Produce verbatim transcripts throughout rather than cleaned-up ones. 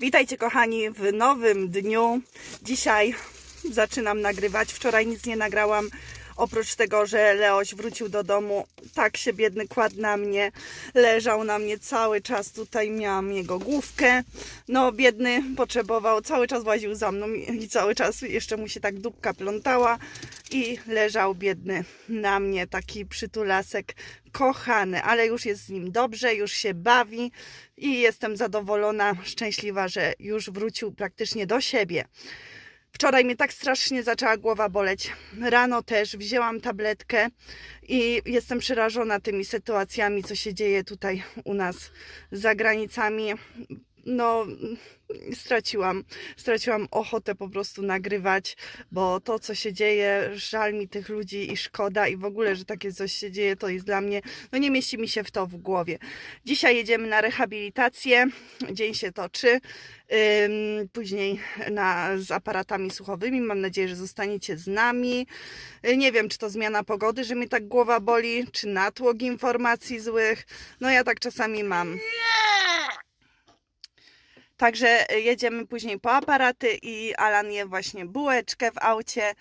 Witajcie kochani w nowym dniu. Dzisiaj zaczynam nagrywać. Wczoraj nic nie nagrałam, oprócz tego, że Leoś wrócił do domu. Tak się biedny kładł na mnie, leżał na mnie cały czas. Tutaj miałam jego główkę. No biedny potrzebował, cały czas łaził za mną i cały czas jeszcze mu się tak dupka plątała. I leżał biedny na mnie, taki przytulasek kochany, ale już jest z nim dobrze, już się bawi i jestem zadowolona, szczęśliwa, że już wrócił praktycznie do siebie. Wczoraj mnie tak strasznie zaczęła głowa boleć. Rano też wzięłam tabletkę i jestem przerażona tymi sytuacjami, co się dzieje tutaj u nas za granicami. No, straciłam, straciłam ochotę po prostu nagrywać, bo to, co się dzieje, żal mi tych ludzi i szkoda, i w ogóle, że takie coś się dzieje, to jest dla mnie, no nie mieści mi się w to w głowie. Dzisiaj jedziemy na rehabilitację, dzień się toczy, ym, później na, z aparatami słuchowymi, mam nadzieję, że zostaniecie z nami. Yy, nie wiem, czy to zmiana pogody, że mnie tak głowa boli, czy natłok informacji złych, no ja tak czasami mam. Także jedziemy później po aparaty i Alan je właśnie bułeczkę w aucie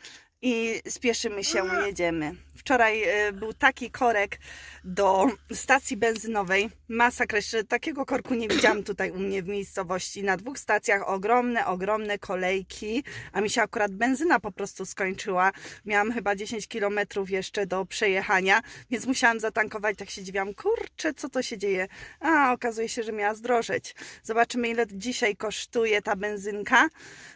i spieszymy się, jedziemy. Wczoraj był taki korek do stacji benzynowej, masakra, jeszcze takiego korku nie widziałam tutaj u mnie w miejscowości. Na dwóch stacjach ogromne, ogromne kolejki, a mi się akurat benzyna po prostu skończyła. Miałam chyba dziesięć kilometrów jeszcze do przejechania, więc musiałam zatankować. Tak się dziwiłam, kurczę, co to się dzieje? A, okazuje się, że miała zdrożeć. Zobaczymy, ile dzisiaj kosztuje ta benzynka.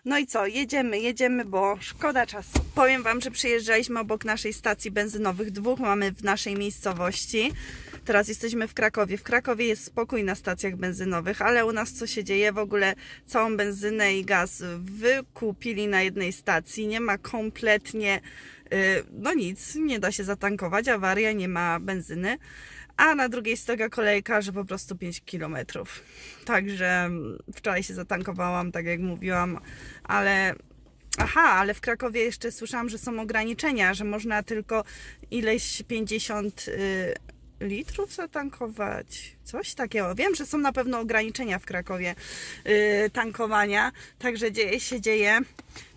No i co, jedziemy, jedziemy, bo szkoda czasu. Powiem wam, że przyjeżdżaliśmy obok naszej stacji benzynowej, nowych dwóch mamy w naszej miejscowości. Teraz jesteśmy w Krakowie. W Krakowie jest spokój na stacjach benzynowych, ale u nas co się dzieje? W ogóle całą benzynę i gaz wykupili na jednej stacji. Nie ma kompletnie, no nic, nie da się zatankować, awaria, nie ma benzyny. A na drugiej stoga kolejka, że po prostu pięć kilometrów. Także wczoraj się zatankowałam, tak jak mówiłam, ale... Aha, ale w Krakowie jeszcze słyszałam, że są ograniczenia, że można tylko ileś pięćdziesiąt litrów zatankować. Coś takiego. Wiem, że są na pewno ograniczenia w Krakowie y, tankowania, także dzieje się dzieje.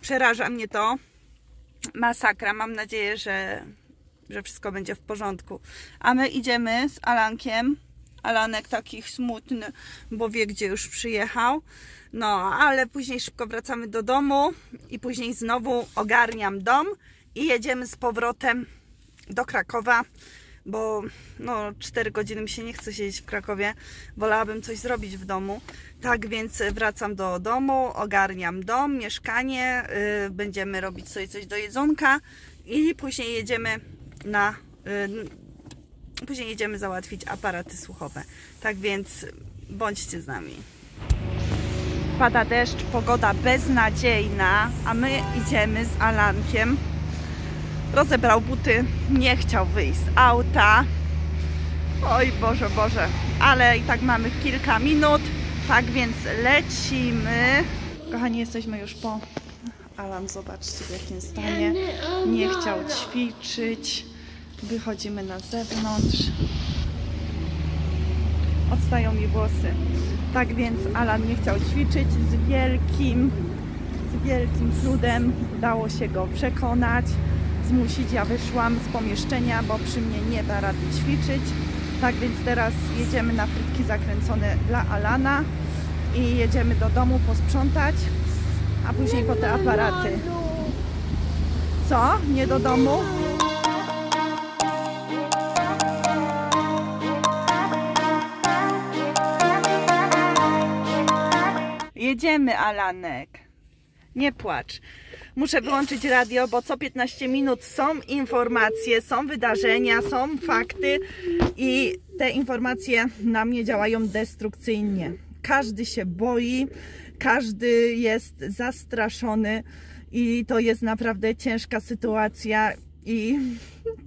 Przeraża mnie to. Masakra. Mam nadzieję, że, że wszystko będzie w porządku. A my idziemy z Alankiem. Alanek taki smutny, bo wie, gdzie już przyjechał. No, ale później szybko wracamy do domu i później znowu ogarniam dom i jedziemy z powrotem do Krakowa, bo no, cztery godziny mi się nie chce siedzieć w Krakowie. Wolałabym coś zrobić w domu. Tak więc wracam do domu, ogarniam dom, mieszkanie, yy, będziemy robić sobie coś do jedzonka i później jedziemy na... Yy, później jedziemy załatwić aparaty słuchowe. Tak więc bądźcie z nami. Pada deszcz, pogoda beznadziejna, a my idziemy z Alankiem. Rozebrał buty, nie chciał wyjść z auta. Oj Boże, Boże, ale i tak mamy kilka minut, tak więc lecimy. Kochani, jesteśmy już po... Alan, zobaczcie, w jakim stanie. Nie chciał ćwiczyć. Wychodzimy na zewnątrz. Odstają mi włosy. Tak więc Alan nie chciał ćwiczyć, z wielkim, z wielkim trudem udało się go przekonać, zmusić. Ja wyszłam z pomieszczenia, bo przy mnie nie da rady ćwiczyć. Tak więc teraz jedziemy na frytki zakręcone dla Alana i jedziemy do domu posprzątać, a później po te aparaty. Co? Nie do domu? Jedziemy, Alanek. Nie płacz. Muszę wyłączyć radio, bo co piętnaście minut są informacje, są wydarzenia, są fakty i te informacje na mnie działają destrukcyjnie. Każdy się boi, każdy jest zastraszony i to jest naprawdę ciężka sytuacja i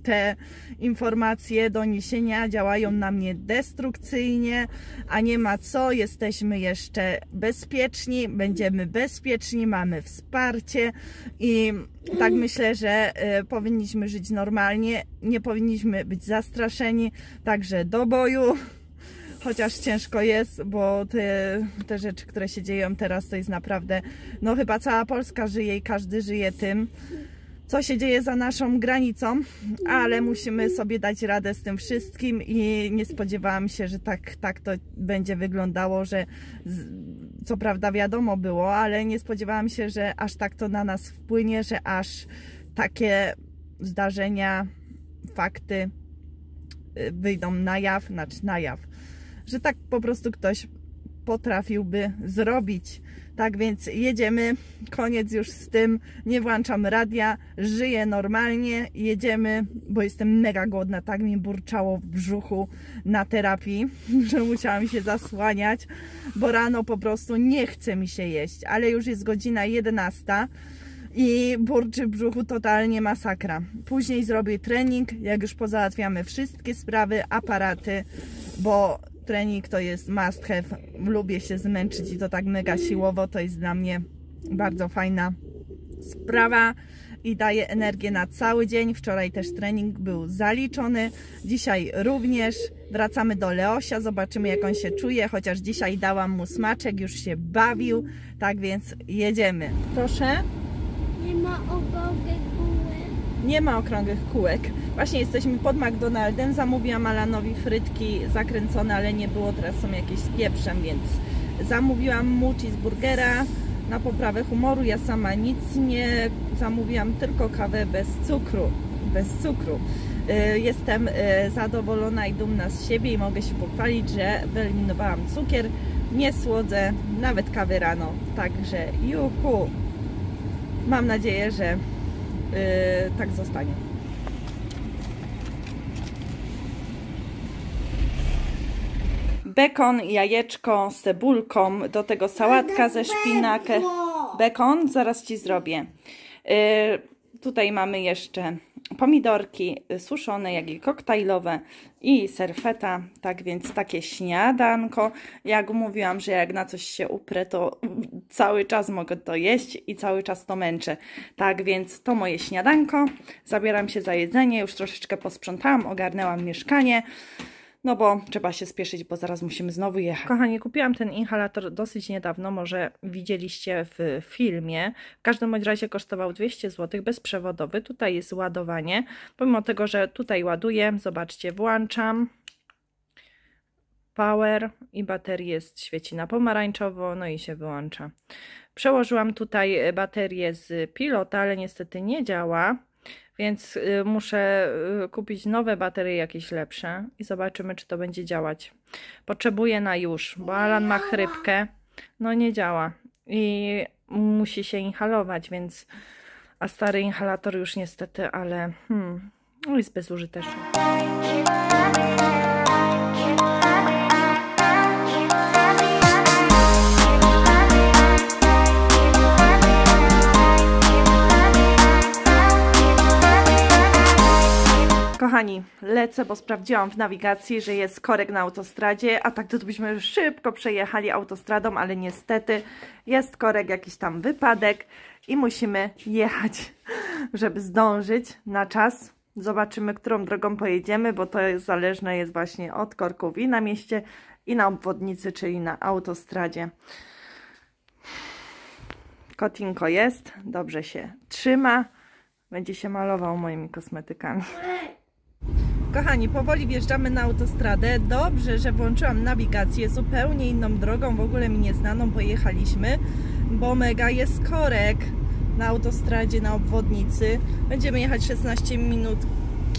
te informacje, doniesienia działają na mnie destrukcyjnie, a nie ma co, jesteśmy jeszcze bezpieczni, będziemy bezpieczni, mamy wsparcie i tak myślę, że y, powinniśmy żyć normalnie, nie powinniśmy być zastraszeni, także do boju. chociaż ciężko jest, bo te, te rzeczy, które się dzieją teraz, to jest naprawdę, no chyba cała Polska żyje i każdy żyje tym, co się dzieje za naszą granicą, ale musimy sobie dać radę z tym wszystkim i nie spodziewałam się, że tak, tak to będzie wyglądało, że z, co prawda wiadomo było, ale nie spodziewałam się, że aż tak to na nas wpłynie, że aż takie zdarzenia, fakty wyjdą na jaw, znaczy na jaw, że tak po prostu ktoś potrafiłby zrobić. Tak więc jedziemy, koniec już z tym, nie włączam radia, żyję normalnie, jedziemy, bo jestem mega głodna, tak mi burczało w brzuchu na terapii, że musiałam się zasłaniać, bo rano po prostu nie chce mi się jeść, ale już jest godzina jedenasta i burczy w brzuchu totalnie masakra. Później zrobię trening, jak już pozałatwiamy wszystkie sprawy, aparaty, bo trening to jest must have, lubię się zmęczyć i to tak mega siłowo, to jest dla mnie bardzo fajna sprawa i daje energię na cały dzień. Wczoraj też trening był zaliczony, dzisiaj również. Wracamy do Leosia, zobaczymy jak on się czuje, chociaż dzisiaj dałam mu smaczek, już się bawił, tak więc jedziemy. Proszę. Nie ma okrągłych kółek. Nie ma okrągłych kółek. Właśnie jesteśmy pod McDonaldem, zamówiłam Alanowi frytki zakręcone, ale nie było, teraz są jakieś z pieprzem, więc zamówiłam mu cheeseburgera na poprawę humoru, ja sama nic nie zamówiłam, tylko kawę bez cukru, bez cukru. Jestem zadowolona i dumna z siebie i mogę się pochwalić, że wyeliminowałam cukier, nie słodzę nawet kawy rano, także juhu, mam nadzieję, że yy, tak zostanie. Bekon, jajeczko z cebulką, do tego sałatka ze szpinakiem. Bekon zaraz ci zrobię. Yy, tutaj mamy jeszcze pomidorki suszone, jak i koktajlowe i serfeta, tak więc takie śniadanko. Jak mówiłam, że jak na coś się uprę, to cały czas mogę to jeść i cały czas to męczę. Tak więc to moje śniadanko, zabieram się za jedzenie, już troszeczkę posprzątałam, ogarnęłam mieszkanie. No bo trzeba się spieszyć, bo zaraz musimy znowu jechać. Kochani, kupiłam ten inhalator dosyć niedawno, może widzieliście w filmie. W każdym bądź razie kosztował dwieście złotych, bezprzewodowy. Tutaj jest ładowanie. Pomimo tego, że tutaj ładuję, zobaczcie, włączam. Power i bateria jest, świeci na pomarańczowo, no i się wyłącza. Przełożyłam tutaj baterię z pilota, ale niestety nie działa. Więc muszę kupić nowe baterie, jakieś lepsze i zobaczymy, czy to będzie działać. Potrzebuję na już, bo Alan ma chrypkę, no nie działa i musi się inhalować, więc a stary inhalator już niestety, ale hmm, jest bezużyteczny. Kochani, lecę, bo sprawdziłam w nawigacji, że jest korek na autostradzie, a tak to byśmy szybko przejechali autostradą, ale niestety jest korek, jakiś tam wypadek i musimy jechać, żeby zdążyć na czas. Zobaczymy, którą drogą pojedziemy, bo to jest, zależne jest właśnie od korków i na mieście, i na obwodnicy, czyli na autostradzie. Kotinko jest, dobrze się trzyma. Będzie się malował moimi kosmetykami. Kochani, powoli wjeżdżamy na autostradę. Dobrze, że włączyłam nawigację zupełnie inną drogą, w ogóle mi nieznaną, pojechaliśmy, bo mega jest korek na autostradzie, na obwodnicy. Będziemy jechać szesnaście minut,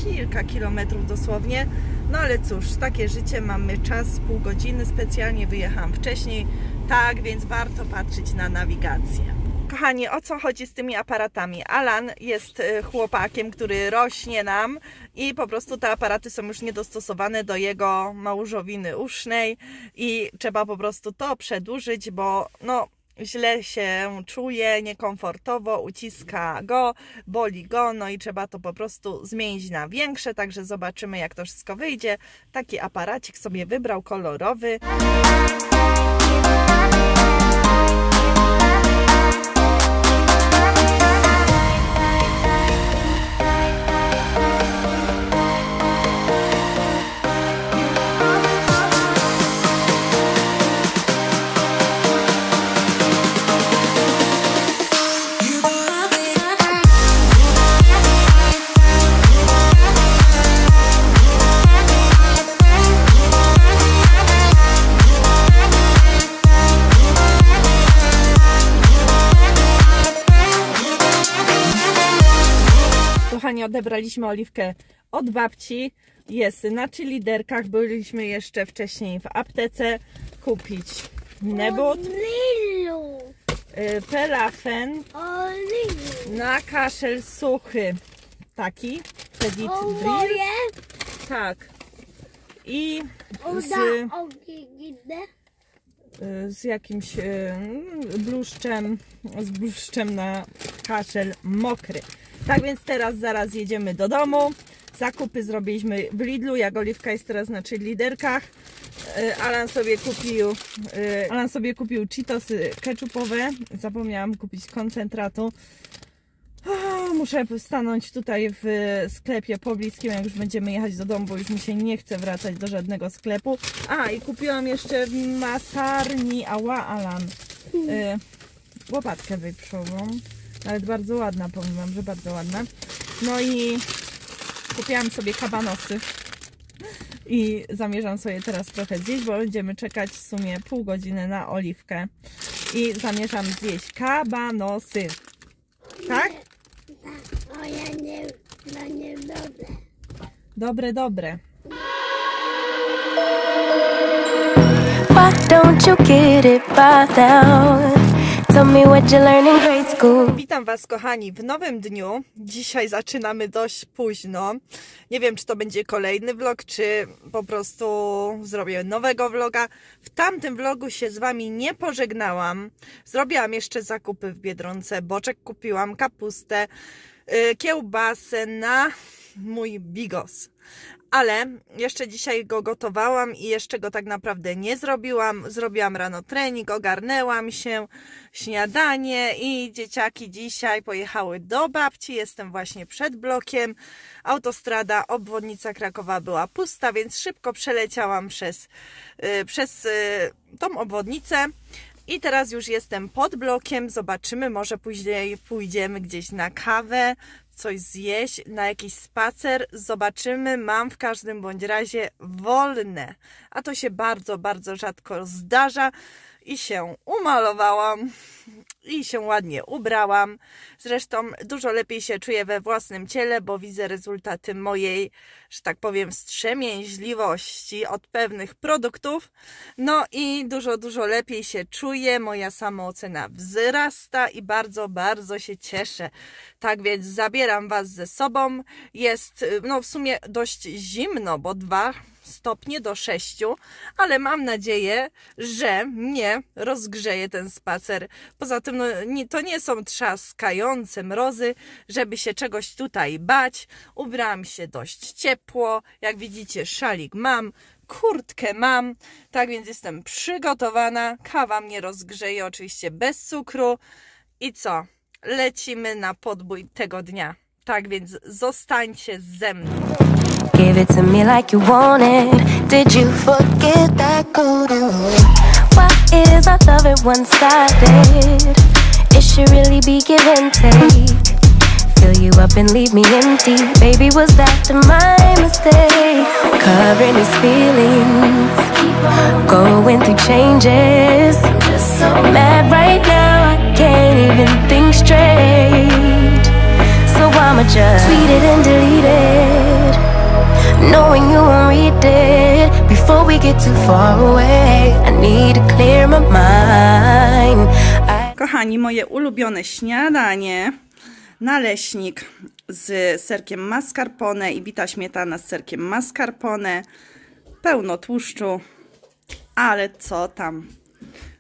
kilka kilometrów dosłownie. No ale cóż, takie życie, mamy czas, pół godziny, specjalnie wyjechałam wcześniej, tak więc warto patrzeć na nawigację. Kochani, o co chodzi z tymi aparatami? Alan jest chłopakiem, który rośnie nam i po prostu te aparaty są już niedostosowane do jego małżowiny usznej i trzeba po prostu to przedłużyć, bo no, źle się czuje, niekomfortowo, uciska go, boli go, no i trzeba to po prostu zmienić na większe, także zobaczymy jak to wszystko wyjdzie. Taki aparacik sobie wybrał, kolorowy. odebraliśmy Oliwkę od babci, jest na Liderkach. Byliśmy jeszcze wcześniej w aptece kupić nebut, pelafen na kaszel suchy, taki pedit drill, tak, i z, z jakimś bluszczem, z bluszczem na kaszel mokry. Tak więc teraz zaraz jedziemy do domu. Zakupy zrobiliśmy w Lidlu, jak Oliwka jest teraz na Liderkach. Alan sobie kupił Alan sobie kupił Cheetosy keczupowe. Zapomniałam kupić koncentratu. O, muszę stanąć tutaj w sklepie pobliskim, jak już będziemy jechać do domu, bo już mi się nie chce wracać do żadnego sklepu. A, i kupiłam jeszcze w masarni, ała Alan, y, łopatkę wieprzową. Nawet bardzo ładna, powiem wam, że bardzo ładna. No i kupiłam sobie kabanosy. I zamierzam sobie teraz trochę zjeść, bo będziemy czekać w sumie pół godziny na Oliwkę. I zamierzam zjeść kabanosy. Tak? O, ja nie, to nie dobre. Dobre, dobre. Why don't you get it by now? Tell me what you learned in grade school. Witam was kochani w nowym dniu. Dzisiaj zaczynamy dość późno. Nie wiem, czy to będzie kolejny vlog, czy po prostu zrobię nowego vloga. W tamtym vlogu się z wami nie pożegnałam. Zrobiłam jeszcze zakupy w Biedronce. Boczek kupiłam, kapustę, kiełbasę na mój bigos. Ale jeszcze dzisiaj go gotowałam i jeszcze go tak naprawdę nie zrobiłam. Zrobiłam rano trening, ogarnęłam się, śniadanie i dzieciaki dzisiaj pojechały do babci. Jestem właśnie przed blokiem. Autostrada, obwodnica Krakowa była pusta, więc szybko przeleciałam przez, yy, przez yy, tą obwodnicę. I teraz już jestem pod blokiem. Zobaczymy, może później pójdziemy gdzieś na kawę, coś zjeść, na jakiś spacer. Zobaczymy, mam w każdym bądź razie wolne. A to się bardzo, bardzo rzadko zdarza. I się umalowałam. I się ładnie ubrałam. Zresztą dużo lepiej się czuję we własnym ciele, bo widzę rezultaty mojej, że tak powiem, wstrzemięźliwości od pewnych produktów. No i dużo, dużo lepiej się czuję. Moja samoocena wzrasta i bardzo, bardzo się cieszę. Tak więc zabieram was ze sobą. Jest, no w sumie dość zimno, bo dwa stopnie do sześciu, ale mam nadzieję, że mnie rozgrzeje ten spacer. Poza tym no, nie, to nie są trzaskające mrozy, żeby się czegoś tutaj bać. Ubrałam się dość ciepło, jak widzicie szalik mam, kurtkę mam, tak więc jestem przygotowana. Kawa mnie rozgrzeje, oczywiście bez cukru. I co? Lecimy na podbój tego dnia. Tak więc zostańcie ze mną. Give it to me like you want it. Did you forget that kudu? Why is our love it one-sided? It should really be give and take. Fill you up and leave me empty. Baby, was that my mistake? Covering these feelings, going through changes. I'm just so mad right now, I can't even think straight. So I'ma just tweet it and delete it, knowing you won't read it. Before we get too far away, I need to clear my mind. I... Kochani, moje ulubione śniadanie. Naleśnik z serkiem mascarpone i bita śmietana z serkiem mascarpone. Pełno tłuszczu, ale co tam.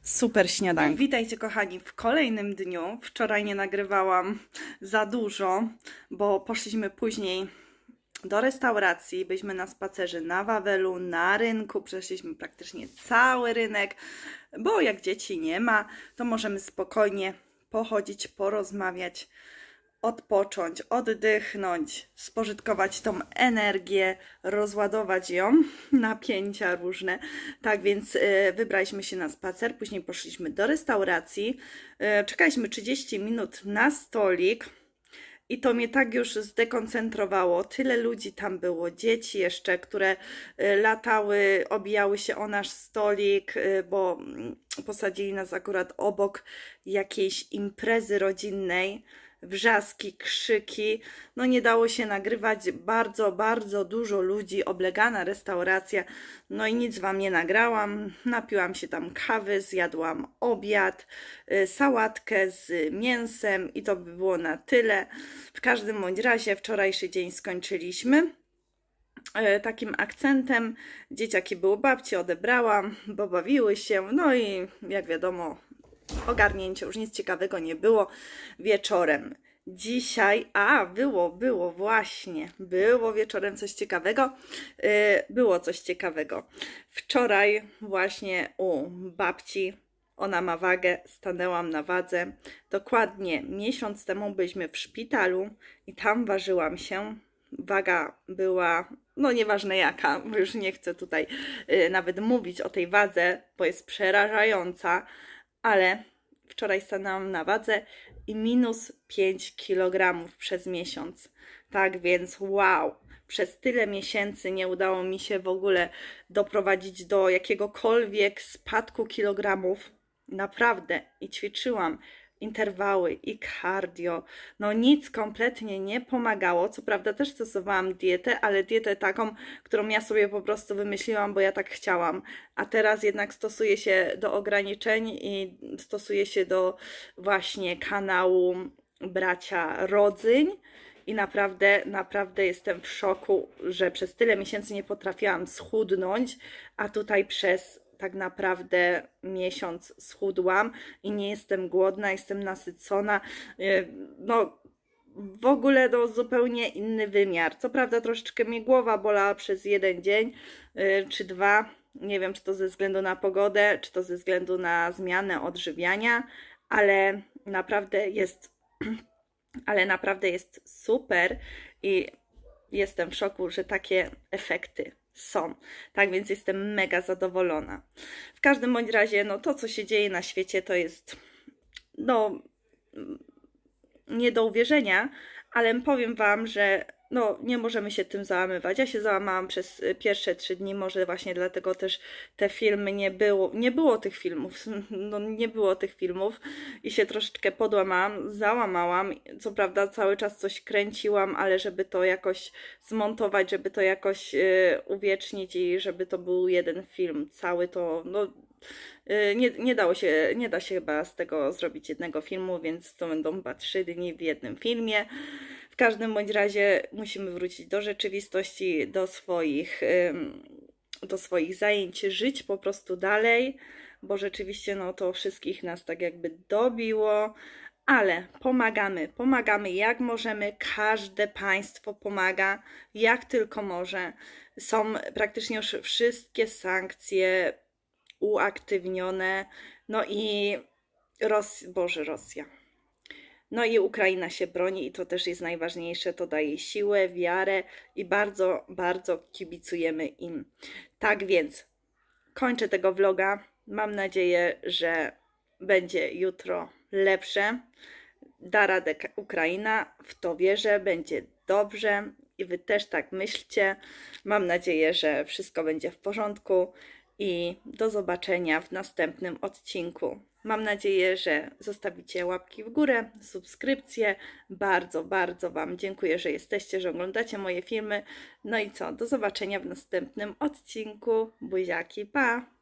Super śniadanko. Witajcie kochani w kolejnym dniu. Wczoraj nie nagrywałam za dużo, bo poszliśmy później do restauracji, byliśmy na spacerze na Wawelu, na rynku, przeszliśmy praktycznie cały rynek, bo jak dzieci nie ma, to możemy spokojnie pochodzić, porozmawiać, odpocząć, oddychnąć, spożytkować tą energię, rozładować ją, napięcia różne. Tak więc wybraliśmy się na spacer, później poszliśmy do restauracji, czekaliśmy trzydzieści minut na stolik. I to mnie tak już zdekoncentrowało. Tyle ludzi tam było, dzieci jeszcze, które latały, obijały się o nasz stolik, bo posadzili nas akurat obok jakiejś imprezy rodzinnej, wrzaski, krzyki. No nie dało się nagrywać, bardzo, bardzo dużo ludzi, oblegana restauracja. No i nic Wam nie nagrałam. Napiłam się tam kawy, zjadłam obiad, sałatkę z mięsem i to by było na tyle. W każdym bądź razie wczorajszy dzień skończyliśmy takim akcentem. Dzieciaki były u babci, odebrałam, bo bawiły się, no i jak wiadomo ogarnięcie, już nic ciekawego nie było wieczorem. Dzisiaj, a było, było właśnie, było wieczorem coś ciekawego, yy, było coś ciekawego. Wczoraj właśnie u babci, ona ma wagę, stanęłam na wadze. Dokładnie miesiąc temu byliśmy w szpitalu i tam ważyłam się. Waga była, no nieważne jaka, bo już nie chcę tutaj yy, nawet mówić o tej wadze, bo jest przerażająca, ale wczoraj stanęłam na wadze i minus pięć kilogramów przez miesiąc. Tak więc wow, przez tyle miesięcy nie udało mi się w ogóle doprowadzić do jakiegokolwiek spadku kilogramów. Naprawdę. I ćwiczyłam interwały i cardio. No nic kompletnie nie pomagało. Co prawda też stosowałam dietę, ale dietę taką, którą ja sobie po prostu wymyśliłam, bo ja tak chciałam. A teraz jednak stosuję się do ograniczeń i stosuję się do właśnie kanału Bracia Rodzyń. I naprawdę, naprawdę jestem w szoku, że przez tyle miesięcy nie potrafiłam schudnąć, a tutaj przez tak naprawdę miesiąc schudłam i nie jestem głodna, jestem nasycona, no w ogóle to zupełnie inny wymiar. Co prawda troszeczkę mi głowa bolała przez jeden dzień czy dwa, nie wiem czy to ze względu na pogodę, czy to ze względu na zmianę odżywiania, ale naprawdę jest, ale naprawdę jest super i jestem w szoku, że takie efekty są. Tak więc jestem mega zadowolona. W każdym bądź razie, no to co się dzieje na świecie to jest no nie do uwierzenia, ale powiem Wam, że no nie możemy się tym załamywać. Ja się załamałam przez pierwsze trzy dni, może właśnie dlatego też te filmy nie było, nie było tych filmów, no nie było tych filmów i się troszeczkę podłamałam, załamałam, co prawda cały czas coś kręciłam, ale żeby to jakoś zmontować, żeby to jakoś yy, uwiecznić i żeby to był jeden film cały, to no Nie, nie dało się, nie da się chyba z tego zrobić jednego filmu, więc to będą chyba trzy dni w jednym filmie. W każdym bądź razie musimy wrócić do rzeczywistości, do swoich, do swoich zajęć, żyć po prostu dalej, bo rzeczywiście no to wszystkich nas tak jakby dobiło. Ale pomagamy, pomagamy jak możemy, każde państwo pomaga jak tylko może. Są praktycznie już wszystkie sankcje uaktywnione, no i Ros Boże, Rosja. No i Ukraina się broni i to też jest najważniejsze, to daje siłę, wiarę i bardzo, bardzo kibicujemy im. Tak więc kończę tego vloga, mam nadzieję, że będzie jutro lepsze, da radę Ukraina, w to wierzę, będzie dobrze i Wy też tak myślcie, mam nadzieję, że wszystko będzie w porządku. I do zobaczenia w następnym odcinku. Mam nadzieję, że zostawicie łapki w górę, subskrypcje. Bardzo, bardzo Wam dziękuję, że jesteście, że oglądacie moje filmy. No i co? Do zobaczenia w następnym odcinku. Buziaki, pa!